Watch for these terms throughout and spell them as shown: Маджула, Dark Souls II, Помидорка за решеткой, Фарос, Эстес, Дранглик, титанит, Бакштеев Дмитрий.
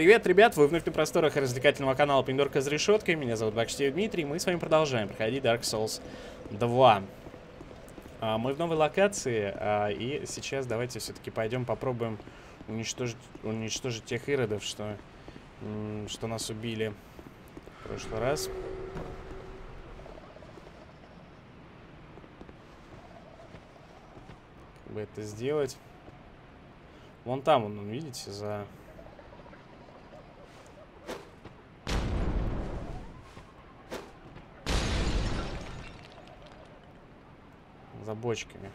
Привет, ребят! Вы вновь на просторах развлекательного канала Помидорка за решеткой. Меня зовут Бакштеев Дмитрий, и мы с вами продолжаем проходить Dark Souls 2. Мы в новой локации, и сейчас давайте все-таки пойдем попробуем уничтожить тех иродов, что нас убили в прошлый раз. Как бы это сделать? Вон там он, видите, за... за бочками.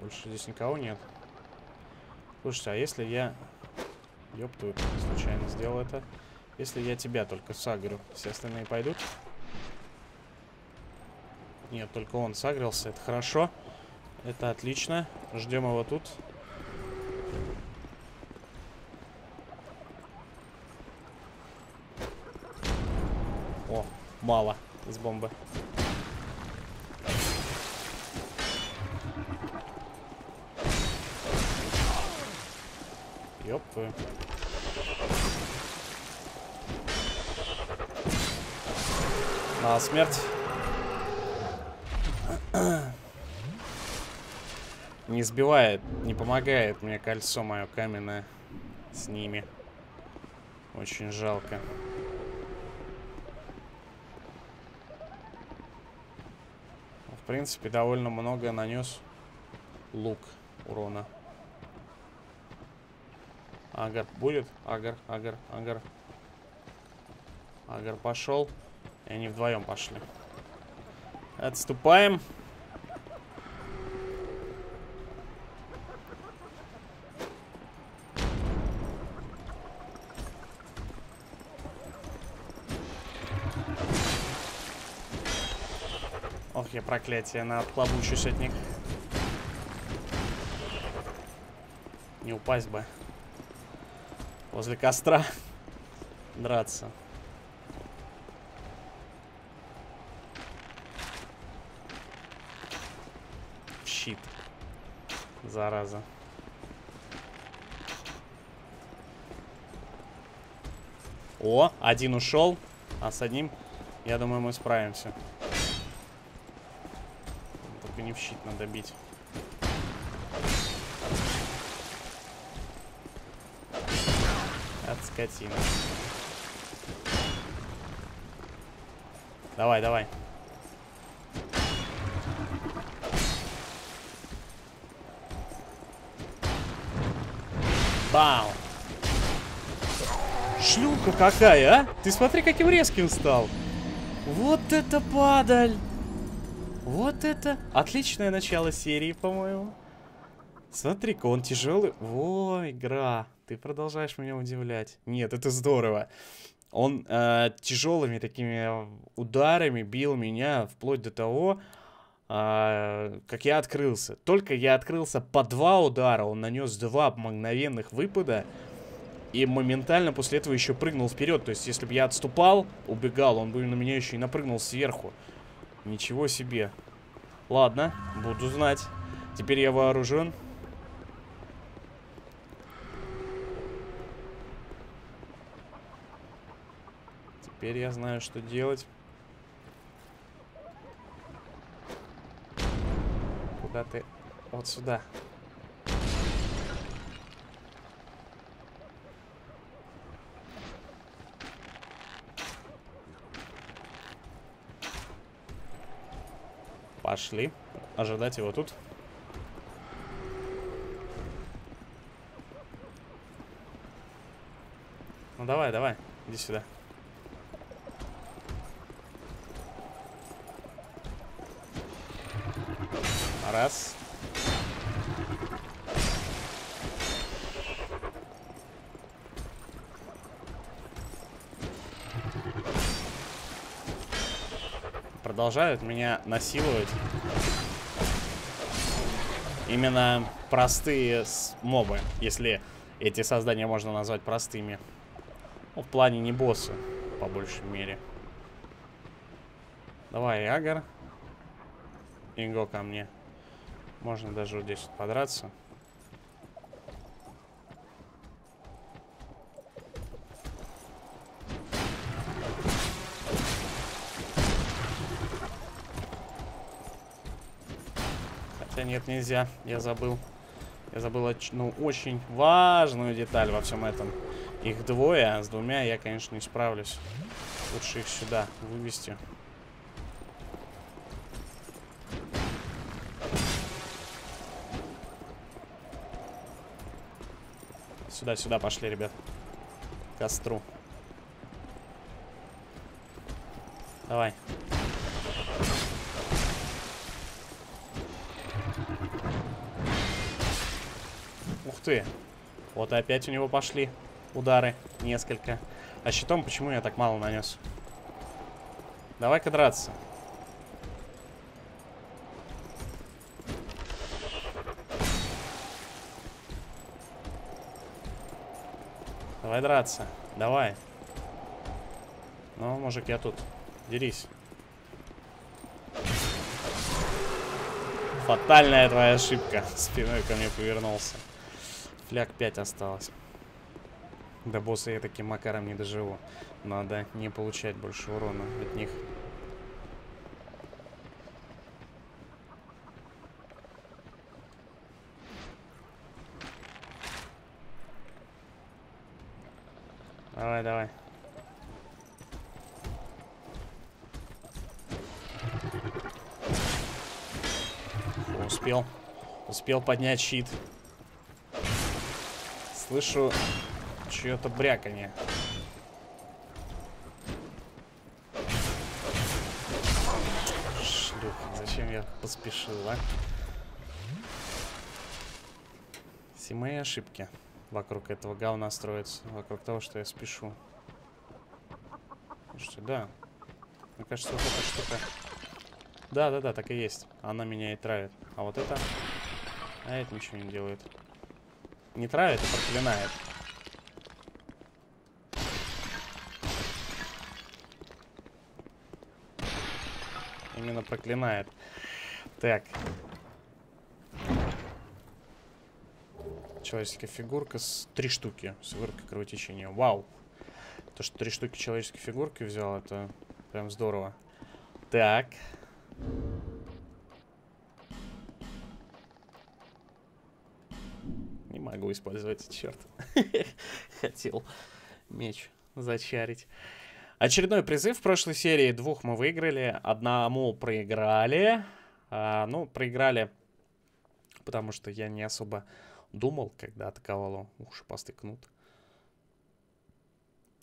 Больше здесь никого нет. Слушайте, а если я... ёптую, случайно сделал это. Если я тебя только сагрю, все остальные пойдут? Нет, только он сагрился, это хорошо. Это отлично. Ждем его тут. О, мало из бомбы. Ёп твою. На смерть. Не сбивает, не помогает мне кольцо мое каменное с ними. Очень жалко. В принципе, довольно много нанес лук урона. Агар будет? Агар. Агар пошел. И они вдвоем пошли. Отступаем. Ох, я проклятие, наотклабучусь от них. Не упасть бы. Возле костра драться. Щит. Зараза. О, один ушел. А с одним, я думаю, мы справимся. Только не в щит надо бить. Скотина. Давай, давай. Бау. Шлюха какая, а? Ты смотри, каким резким стал. Вот это падаль. Вот это. Отличное начало серии, по-моему. Смотри-ка, он тяжелый. Во, игра. Ты продолжаешь меня удивлять. Нет, это здорово. Он тяжелыми такими ударами бил меня вплоть до того, как я открылся. Только я открылся по два удара, он нанес два мгновенных выпада и моментально после этого еще прыгнул вперед. То есть, если бы я отступал, убегал, он бы на меня еще и напрыгнул сверху. Ничего себе. Ладно, буду знать. Теперь я вооружен. Теперь я знаю, что делать. Куда ты? Вот сюда. Пошли. Ожидать его тут. Ну давай, давай. Иди сюда. Раз. Продолжают меня насиловать. Именно простые мобы, если эти создания можно назвать простыми. Ну, в плане не боссы, по большей мере. Давай, Агар. Инго ко мне. Можно даже вот здесь подраться. Хотя нет, нельзя. Я забыл. Я забыл, ну, очень важную деталь во всем этом. Их двое, а с двумя я, конечно, не справлюсь. Лучше их сюда вывести. Сюда-сюда пошли, ребят. К костру. Давай. Ух ты. Вот опять у него пошли удары. Несколько. А щитом почему я так мало нанес? Давай-ка драться. Давай драться. Давай. Ну, мужик, я тут. Дерись. Фатальная твоя ошибка. Спиной ко мне повернулся. Фляг 5 осталось. До босса я таким макаром не доживу. Надо не получать больше урона от них. Давай, давай. Успел. Успел поднять щит. Слышу чье-то бряканье. Шлюха, зачем я поспешил, а? Все мои ошибки. Вокруг этого говна строится. Вокруг того, что я спешу. Слушайте, да. Мне кажется, вот эта штука. Да-да-да, так и есть. Она меня и травит. А вот это... А это ничего не делает. Не травит, а проклинает. Именно проклинает. Так. Человеческая фигурка с 3 штуки. С вырубкой кровотечения. Вау. То, что 3 штуки человеческой фигурки взял, это прям здорово. Так. Не могу использовать, черт. Хотел меч зачарить. Очередной призыв. В прошлой серии 2 мы выиграли. 1 проиграли. Ну, проиграли, потому что я не особо думал, когда атаковал. Ух, шипастый кнут.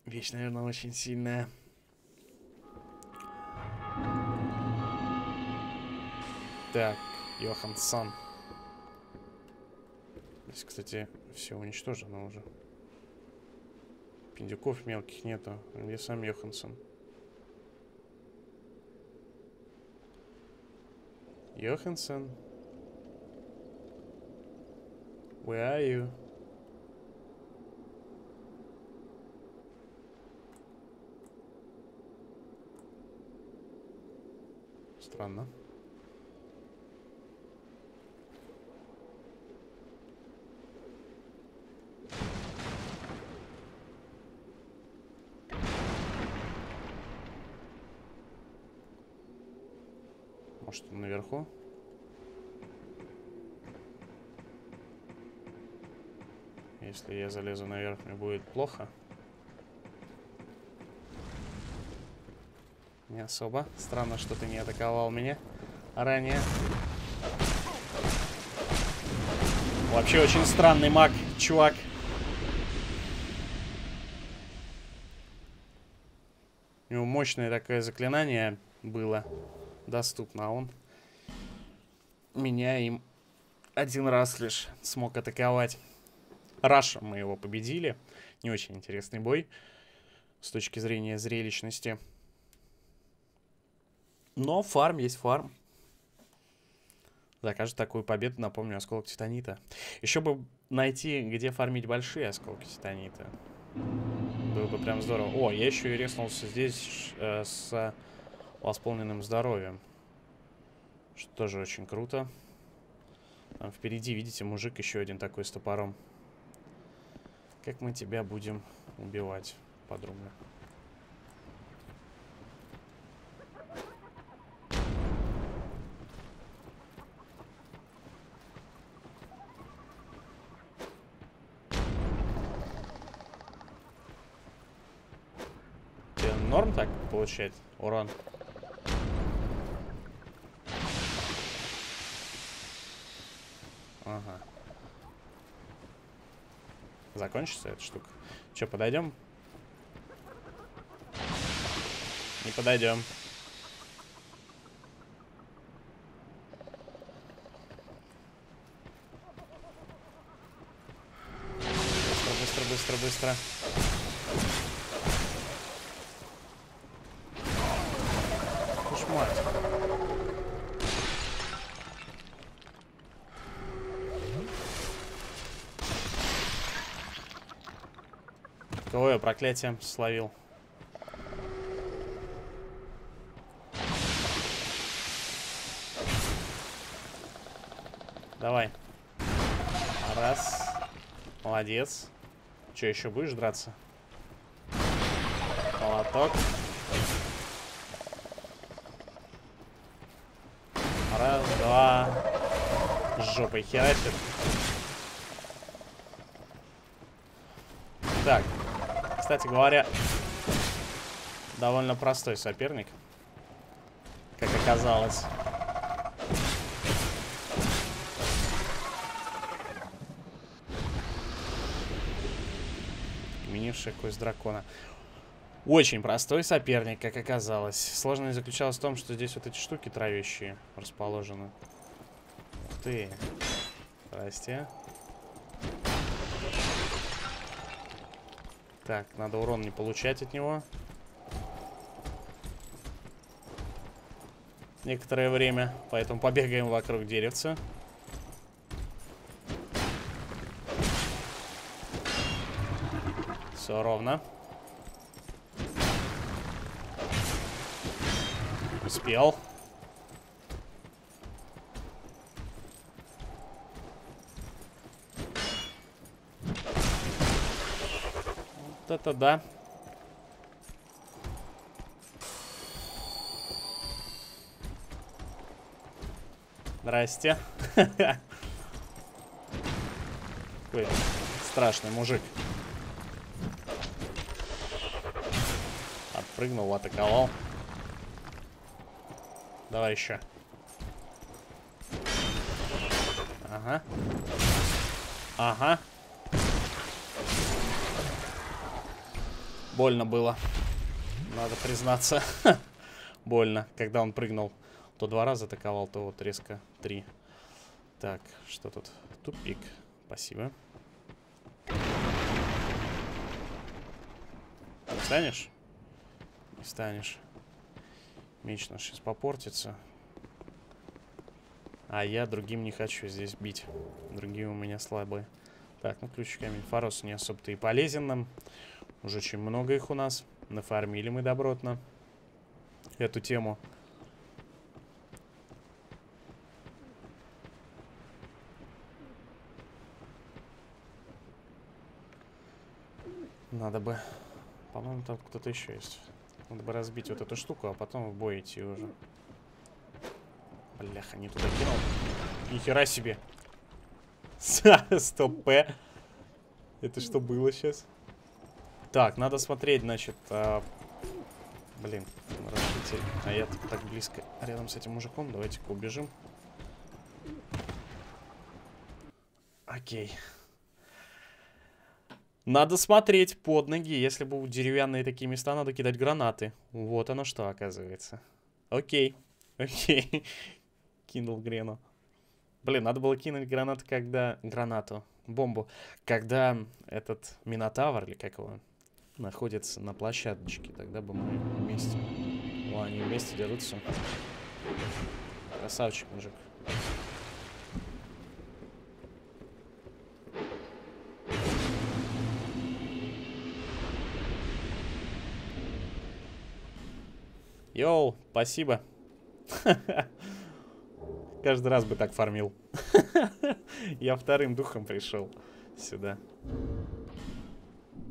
Вещь, наверное, очень сильная. Так, Йоханссон. Здесь, кстати, все уничтожено уже. Пиндюков мелких нету. Где сам Йоханссон? Йоханссон. Where are you? Странно. Может, он наверху? Если я залезу наверх, мне будет плохо. Не особо. Странно, что ты не атаковал меня ранее. Вообще очень странный маг, чувак. У него мощное такое заклинание было доступно, а он меня им 1 раз лишь смог атаковать. Рашем мы его победили. Не очень интересный бой с точки зрения зрелищности. Но фарм есть фарм. За каждую такую победу напомню осколок титанита. Еще бы найти, где фармить большие осколки титанита. Было бы прям здорово. О, я еще и резнулся здесь с восполненным здоровьем. Что тоже очень круто. Там впереди, видите, мужик еще один такой с топором. Как мы тебя будем убивать, подруга? норм так получать урон? Ага. Закончится эта штука. Че, подойдем? Не подойдем. Быстро. Уж мать. Кого я проклятием словил? Давай. Раз. Молодец. Че, еще будешь драться? Молоток. Раз, два. С жопой херачит. Так. Кстати говоря, довольно простой соперник, как оказалось. Шикусь дракона. Очень простой соперник, как оказалось. Сложность заключалась в том, что здесь вот эти штуки травящие расположены. Ух ты. Здрасте. Так, надо урон не получать от него. Некоторое время. Поэтому побегаем вокруг деревца. Все ровно. Успел. Вот это да. Здрасте. Какой страшный мужик. Прыгнул, атаковал. Давай еще. Ага. Ага. Больно было. Надо признаться. Больно, когда он прыгнул. То два раза атаковал, то вот резко три. Так, что тут? Тупик. Спасибо. Встанешь? Не станешь. Меч наш сейчас попортится. А я другим не хочу здесь бить. Другие у меня слабые. Так, ну ключ камень фароса не особо-то и полезен нам. Уже очень много их у нас. Нафармили мы добротно эту тему. Надо бы... По-моему, там кто-то еще есть. Надо бы разбить вот эту штуку, а потом в бой идти уже. Бляха, не туда кинул. Нихера себе. 100p. Это что было сейчас? Так, надо смотреть, значит... Блин, разлетели. А я так близко рядом с этим мужиком. Давайте-ка убежим. Окей. Надо смотреть под ноги. Если будут деревянные такие места, надо кидать гранаты. Вот оно что, оказывается. Окей. Окей. Кинул грену. Блин, надо было кинуть гранату, когда... Гранату. Бомбу. Когда этот Минотавр, или как его, находится на площадочке. Тогда бы мы вместе... О, они вместе дерутся. Красавчик, мужик. Йоу, спасибо. Каждый раз бы так фармил. Я вторым духом пришел сюда.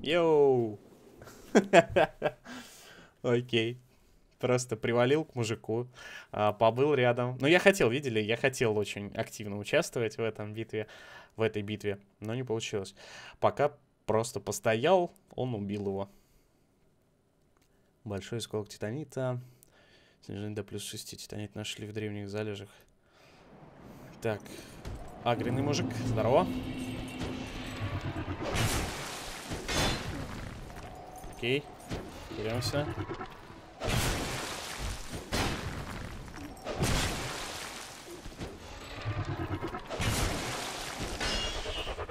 Йоу. Окей. Просто привалил к мужику, побыл рядом. Ну, я хотел, видели, я хотел очень активно участвовать в этом битве, в этой битве, но не получилось. Пока просто постоял, он убил его. Большой осколок титанита. Снижение до плюс 6. Титанит нашли в древних залежах. Так. Агренный мужик. Здорово. Окей. Беремся.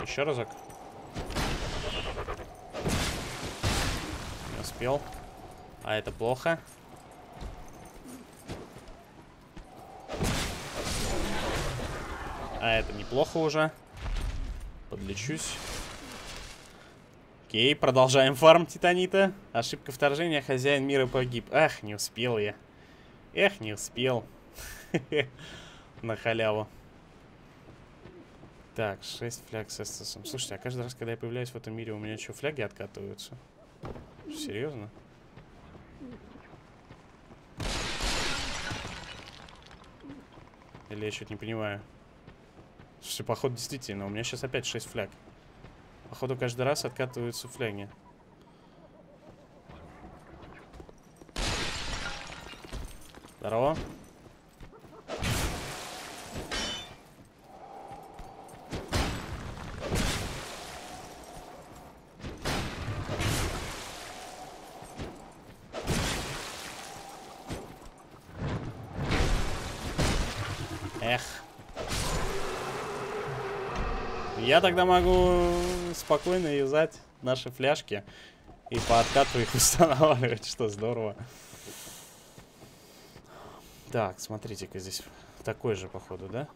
Еще разок. Не успел. А это плохо. А это неплохо уже. Подлечусь. Окей, продолжаем фарм титанита. Ошибка вторжения, хозяин мира погиб. Ах, не успел я. Эх, не успел. На халяву. Так, 6 фляг с эстесом. Слушайте, а каждый раз, когда я появляюсь в этом мире, у меня что, фляги откатываются? Серьезно? Или я что-то не понимаю? Слушайте, походу, действительно, у меня сейчас опять 6 фляг. Походу, каждый раз откатываются фляги. Здорово. Я тогда могу спокойно юзать наши фляжки и по откату их устанавливать, что здорово. Так, смотрите-ка, здесь такой же, походу, да?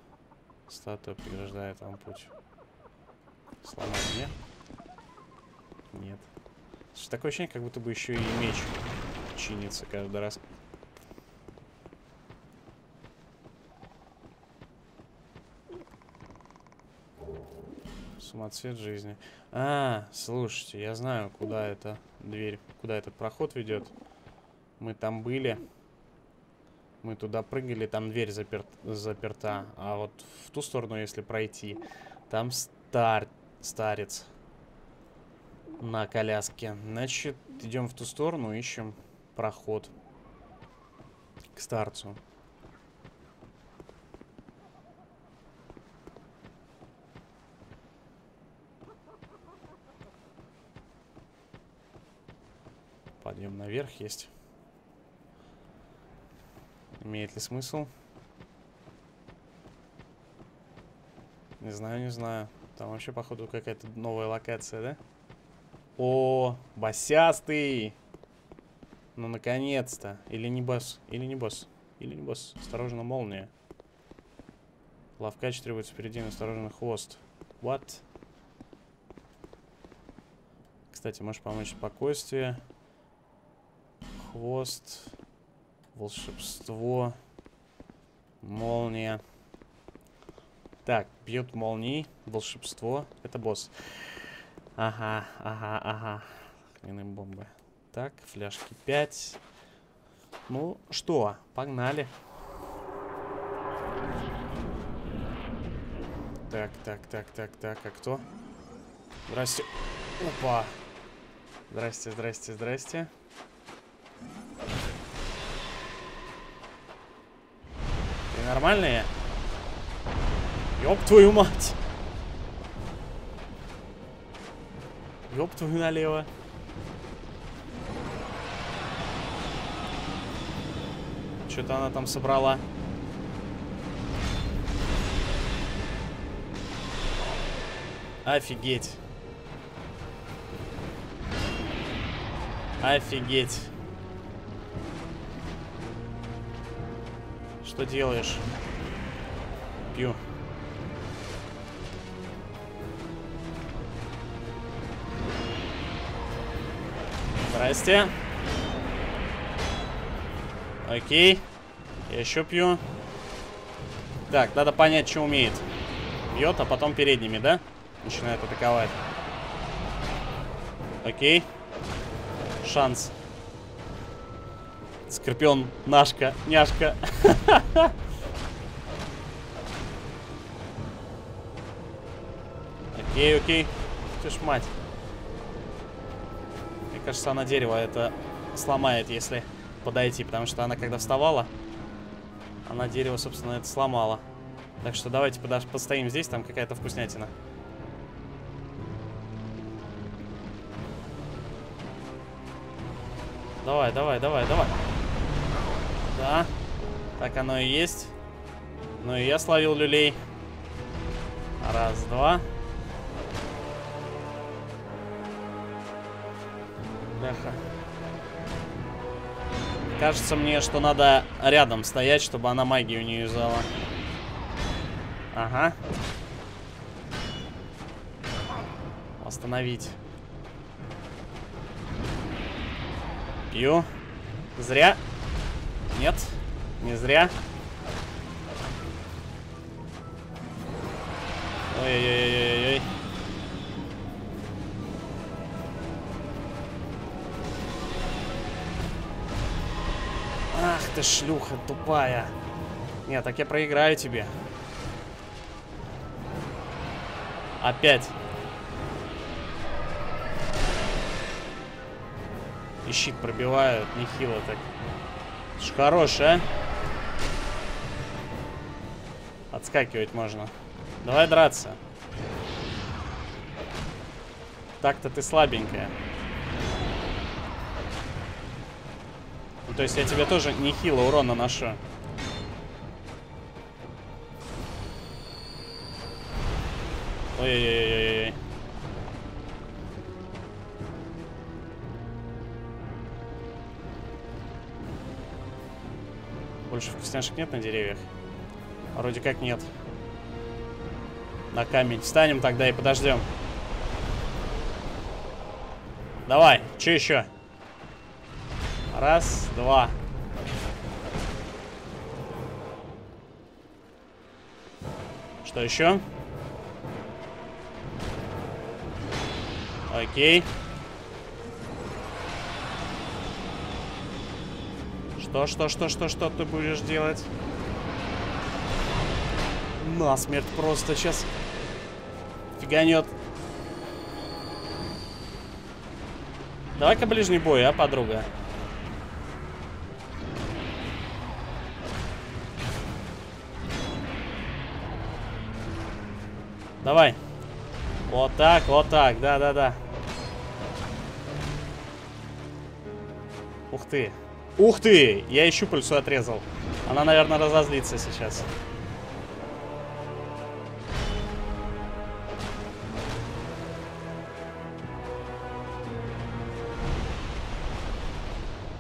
Статуя преграждает вам путь. Сломать мне? Нет. Слушай, такое ощущение, как будто бы еще и меч чинится каждый раз. Самоцвет жизни. А, слушайте, я знаю, куда эта дверь, куда этот проход ведет. Мы там были. Мы туда прыгали, там дверь заперта. А вот в ту сторону, если пройти, там старец на коляске. Значит, идем в ту сторону, ищем проход к старцу. Подъем наверх есть. Имеет ли смысл? Не знаю, не знаю. Там вообще, походу, какая-то новая локация, да? О, босястый! Ну, наконец-то! Или не босс? Или не босс? Или не босс? Осторожно, молния. Ловкач требуется впереди, но осторожно, хвост. What? Кстати, можешь помочь спокойствие. Хвост, волшебство, молния. Так, бьют молнии, волшебство. Это босс. Ага, ага, ага. Хрены бомбы. Так, фляжки 5. Ну что, погнали. Так, так, так, так, так. А кто? Здрасте. Опа. Здрасте, здрасте, здрасте. Нормальные? Ёб твою мать! Ёб твою налево! Что-то она там собрала. Офигеть! Офигеть! Что делаешь? Пью. Здрасте. Окей. Я еще пью. Так, надо понять, что умеет. Бьет, а потом передними, да? Начинает атаковать. Окей. Шанс. Скорпион, нашка, няшка. Окей, окей. Ты ж мать. Мне кажется, она дерево это сломает, если подойти. Потому что она, когда вставала, она дерево, собственно, это сломала. Так что давайте постоим здесь, там какая-то вкуснятина. Давай, давай, давай, давай. Да, так оно и есть. Ну и я словил люлей. Раз, два. Бляха. Кажется мне, что надо рядом стоять, чтобы она магию не юзала. Ага. Остановить. Пью. Зря. Нет, не зря. Ой-ой-ой-ой-ой. Ах ты шлюха тупая. Нет, так я проиграю тебе. Опять. И щит пробивают, нехило так. Это ж хорош, а? Отскакивать можно. Давай драться. Так-то ты слабенькая. Ну, то есть я тебе тоже нехило урон наношу. Ой-ой-ой-ой-ой. Больше вкусняшек нет на деревьях? Вроде как нет. На камень встанем тогда и подождем. Давай, что еще? Раз, два. Что еще? Окей. Что ты будешь делать? Насмерть просто сейчас фиганет. Давай-ка ближний бой, а, подруга? Давай. Вот так, вот так. Да-да-да. Ух ты. Ух ты! Я и щупальцу отрезал. Она, наверное, разозлится сейчас.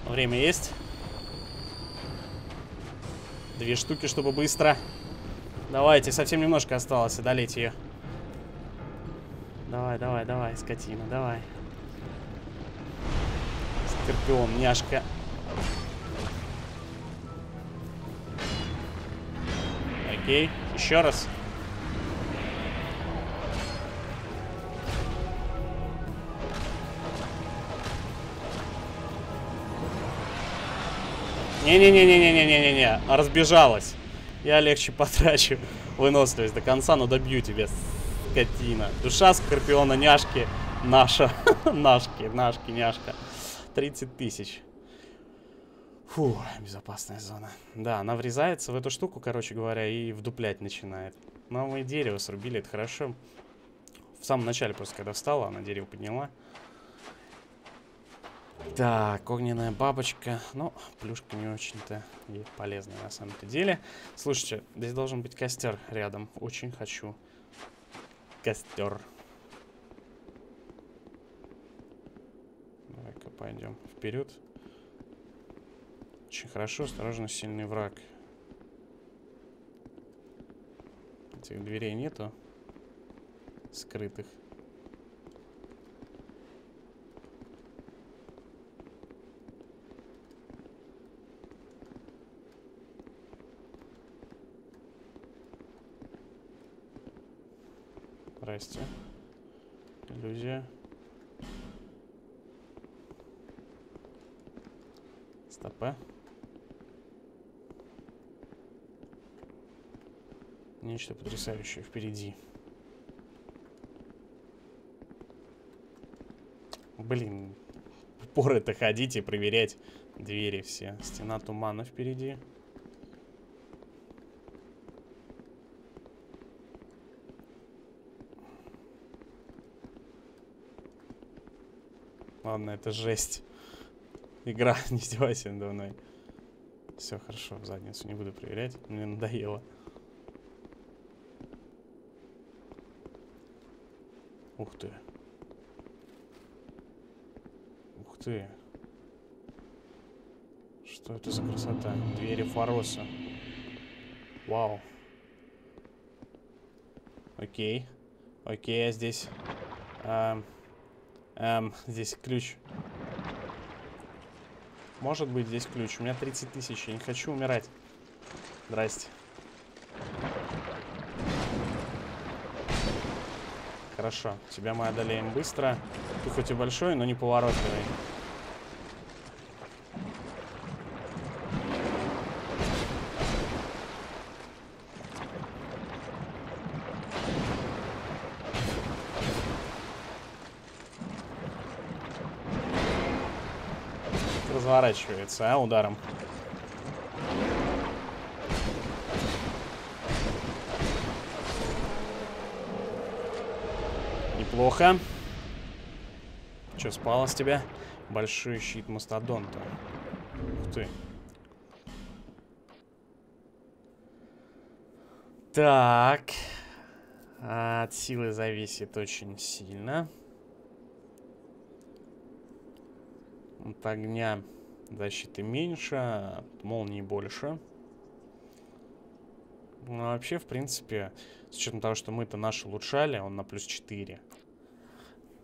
Время есть. Две штуки, чтобы быстро. Давайте, совсем немножко осталось одолеть ее. Давай, давай, давай, скотина, давай. Скорпион, няшка. Окей, еще раз. Не-не-не-не-не-не-не-не. Разбежалась. Я легче потрачу выносливость до конца, но добью тебя, скотина. Душа скорпиона няшки наша. Нашки, няшка. 30 000. Фу, безопасная зона. Да, она врезается в эту штуку, короче говоря, и вдуплять начинает. Но мы дерево срубили, это хорошо. В самом начале просто, когда встала, она дерево подняла. Так, огненная бабочка. Ну, плюшка не очень-то и полезная на самом-то деле. Слушайте, здесь должен быть костер рядом. Очень хочу костер. Давай-ка пойдем вперед. Очень хорошо, осторожно, сильный враг. Этих дверей нету. Скрытых. Здрасте. Иллюзия. Стопа. Нечто потрясающее впереди. Блин, поры-то ходить и проверять двери все. Стена тумана впереди. Ладно, это жесть. Игра, не издевайся надо мной. Все хорошо, в задницу не буду проверять. Мне надоело. Ух ты. Ух ты. Что это за красота? Двери Фароса. Вау. Окей. Окей, а здесь... здесь ключ. Может быть, здесь ключ. У меня 30 тысяч. Я не хочу умирать. Здрасте. Хорошо. Тебя мы одолеем быстро. Ты хоть и большой, но не поворотливый. Разворачивается, а, ударом. Неплохо. Че, спало с тебя? Большой щит мастодонта. Ух ты. Так. От силы зависит очень сильно. От огня защиты меньше, от молнии больше. Ну, а вообще, в принципе, с учетом того, что мы-то наш улучшали, он на плюс 4.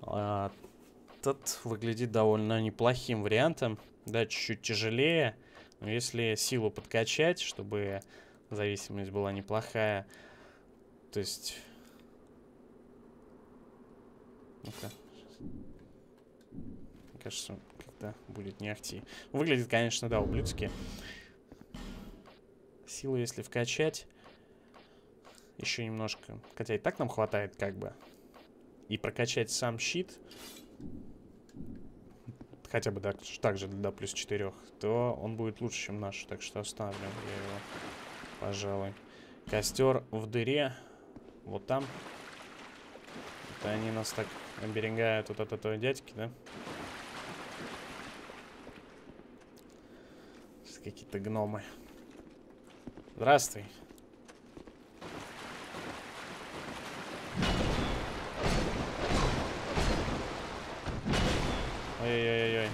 Этот выглядит довольно неплохим вариантом. Да, чуть-чуть тяжелее. Но если силу подкачать, чтобы зависимость была неплохая. То есть... Ну-ка. Мне кажется... Да, будет не ахти. Выглядит, конечно, да, ублюдски. Силу, если вкачать, еще немножко. Хотя и так нам хватает, как бы. И прокачать сам щит. Хотя бы так же до плюс 4. То он будет лучше, чем наш. Так что оставлю я его, пожалуй. Костер в дыре. Вот там. Это они нас так оберегают вот от этого дядьки, да? Какие-то гномы. Здравствуй. Ой-ой-ой.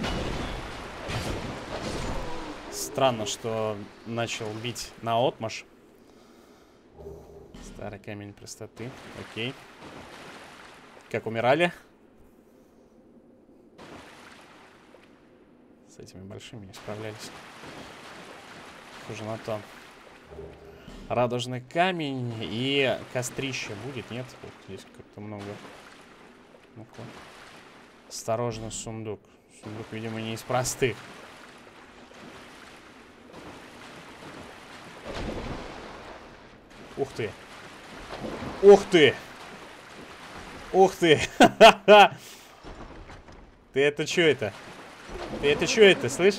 Странно, что начал бить наотмашь. Старый камень простоты. Окей. Как умирали? С этими большими не справлялись. Уже на то. Радужный камень и кострище будет, нет? Вот здесь как-то много. Ну-ка. Осторожно, сундук. Сундук, видимо, не из простых. Ух ты! Ух ты! Ух ты! Ха-ха-ха! Ты это чё это? Ты это чё это, слышь?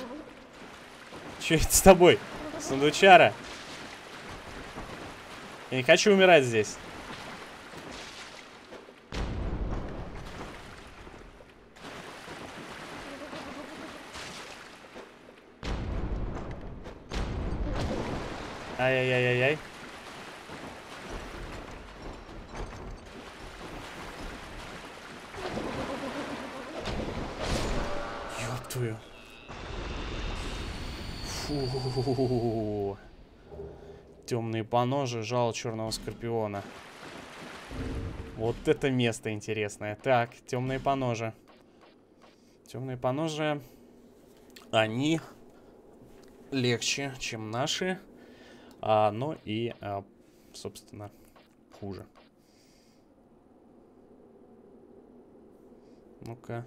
Чё это с тобой? Сундучара. Я не хочу умирать здесь. Ай-яй-яй-яй-яй. Ёб твою. Фу. Темные поножи, жало черного скорпиона. Вот это место интересное. Так, темные поножи. Темные поножи. Они легче, чем наши. Но и, собственно, хуже. Ну-ка.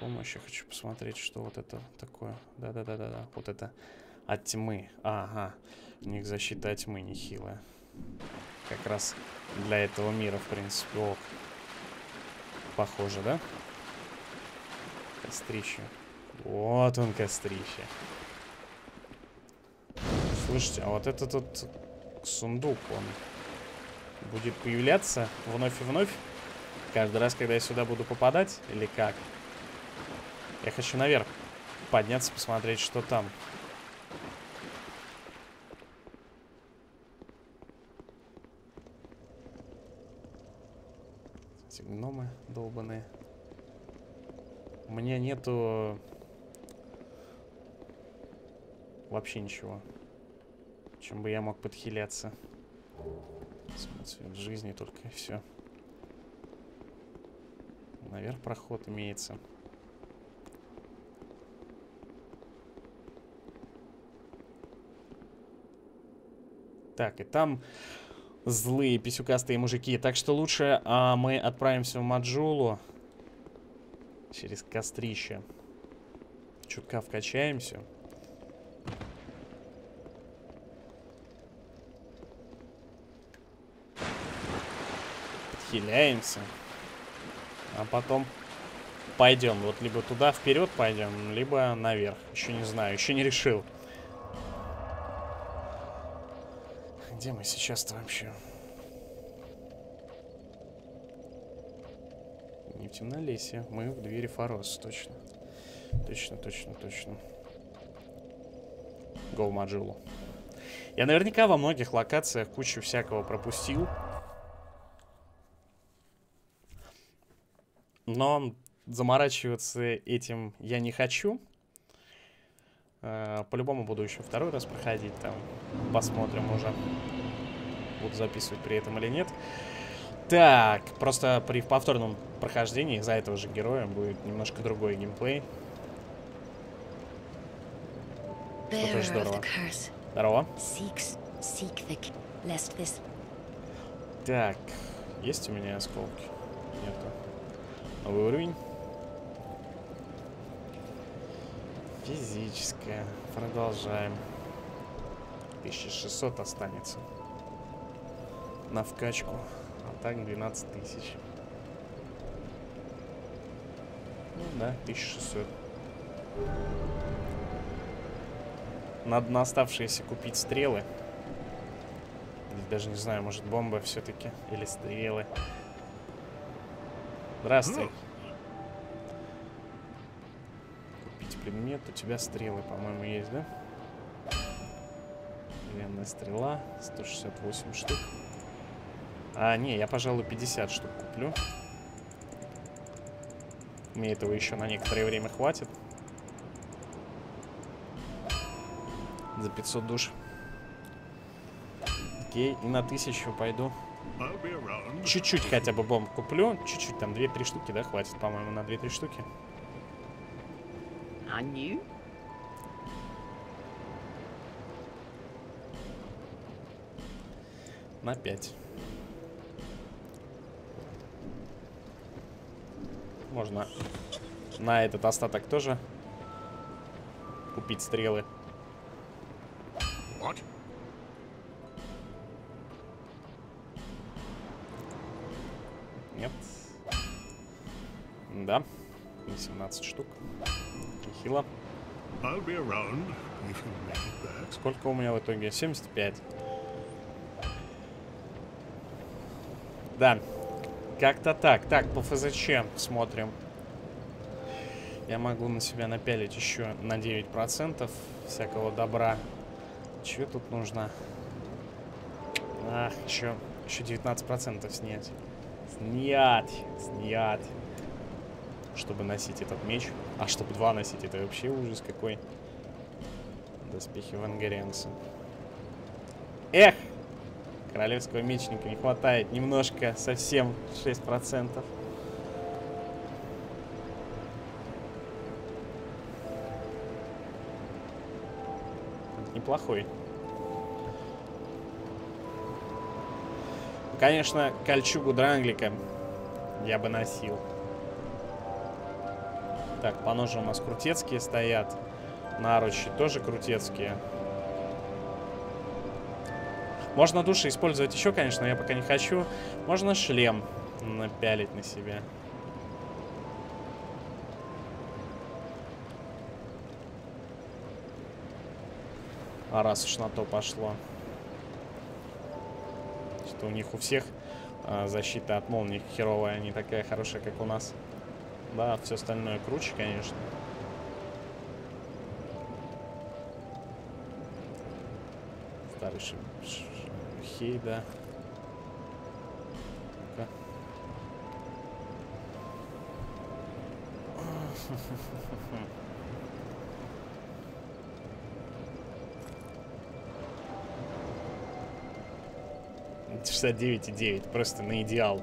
Помощь, я хочу посмотреть, что вот это такое. Да-да-да-да-да. Вот это от тьмы. Ага. У них защита от тьмы нехилая. Как раз для этого мира, в принципе. Ох. Похоже, да? Кострище. Вот он, кострище. Слушайте, а вот этот вот сундук, он будет появляться вновь и вновь? Каждый раз, когда я сюда буду попадать? Или как? Я хочу наверх подняться, посмотреть, что там. Эти гномы долбаные. У меня нету вообще ничего, чем бы я мог подхиляться. Цвет жизни только и все. Наверх проход имеется. Так, и там злые писюкастые мужики. Так что лучше мы отправимся в Маджулу через кострище. Чутка вкачаемся. Подхиляемся. А потом пойдем. Вот либо туда вперед пойдем, либо наверх. Еще не знаю, еще не решил. Где мы сейчас-то вообще? Не в темнолесье. Мы в двери Форос, точно. Точно, точно, точно. Гоу Маджулу. Я наверняка во многих локациях кучу всякого пропустил. Но заморачиваться этим я не хочу. По-любому буду еще второй раз проходить, там посмотрим уже, буду записывать при этом или нет. Так, просто при повторном прохождении за этого же героя будет немножко другой геймплей. Что-то здорово. Здорово. Так, есть у меня осколки? Нету. Новый уровень. Физическое. Продолжаем. 1600 останется на вкачку. А так 12 тысяч. Ну да, 1600. Надо на оставшиеся купить стрелы. Даже не знаю, может бомба все-таки. Или стрелы. Здравствуй. Предмет, у тебя стрелы, по-моему, есть, да? Длинная стрела, 168 штук. А, не, я, пожалуй, 50 штук куплю. Мне этого еще на некоторое время хватит. За 500 душ. Окей, и на 1000 пойду. Чуть-чуть хотя бы бомб куплю. Чуть-чуть, там 2-3 штуки, да, хватит, по-моему, на 2-3 штуки. На 5. Можно на этот остаток тоже купить стрелы. What? Нет. Да. 18 штук. Нехило. Сколько у меня в итоге? 75. Да, как-то так. Так, по ФЗЧ смотрим. Я могу на себя напялить еще на 9% всякого добра. Чего тут нужно? Ах, еще 19% снять. Снять. Чтобы носить этот меч. А чтобы 2 носить, это вообще ужас какой. Доспехи вангорианца. Эх! Королевского мечника не хватает. Немножко, совсем 6%. Неплохой. Конечно, кольчугу Дранглика я бы носил. Так, по ножу у нас крутецкие стоят. Наручи тоже крутецкие. Можно души использовать еще, конечно, но я пока не хочу. Можно шлем напялить на себя. А раз уж на то пошло. Что у них у всех защита от молнии херовая, не такая хорошая, как у нас. Да, все остальное круче, конечно. Старый хей, да. Часа 9,9, просто на идеал.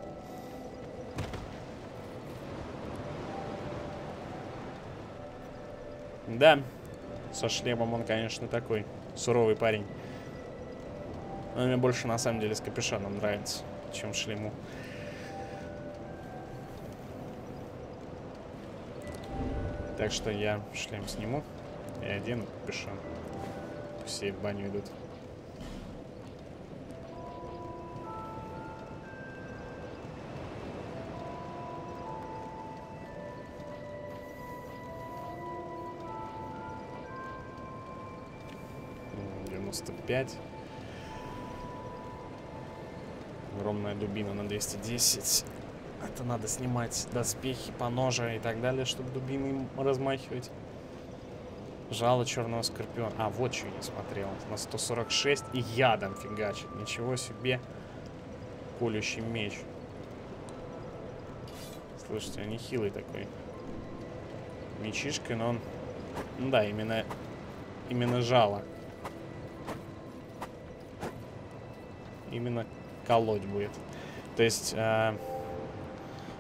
Да, со шлемом он, конечно, такой суровый парень. Но мне больше, на самом деле, с капюшоном нравится, чем шлему. Так что я шлем сниму и одену капюшон. Все в баню идут. Огромная дубина на 210. Это надо снимать доспехи, поножи и так далее, чтобы дубины размахивать. Жало черного скорпиона. А, вот что я не смотрел. На 146 и ядом фигачит. Ничего себе. Колющий меч. Слышите, он нехилый такой. Мечишка, но он... Да, именно жало. Именно колоть будет. То есть, в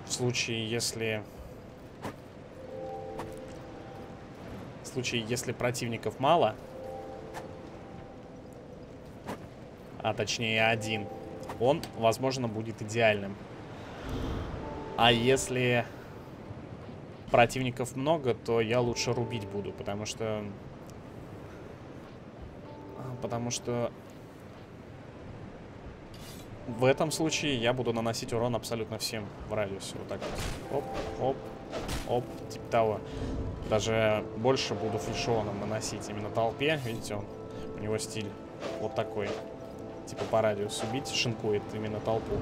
случае, если... В случае, если противников мало, а точнее один, он, возможно, будет идеальным. А если противников много, то я лучше рубить буду, потому что... В этом случае я буду наносить урон абсолютно всем в радиусе. Вот так вот. Оп, оп, оп. Типа того. Даже больше буду фальшионом наносить. Именно толпе. Видите, он, у него стиль вот такой. Типа по радиусу бить. Шинкует именно толпу.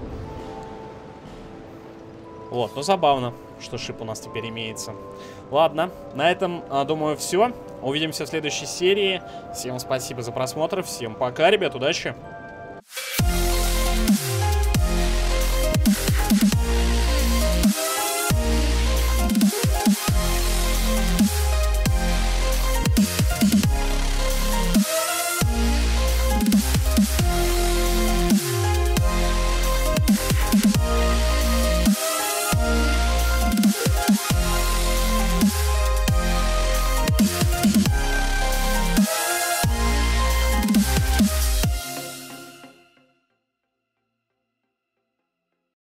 Вот, ну забавно, что шип у нас теперь имеется. Ладно, на этом, думаю, все. Увидимся в следующей серии. Всем спасибо за просмотр. Всем пока, ребят. Удачи.